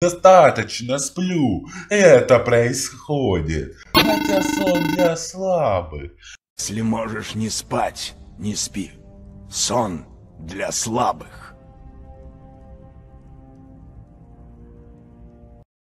Достаточно сплю, это происходит. Хотя сон для слабых. Если можешь не спать, не спи. Сон для слабых.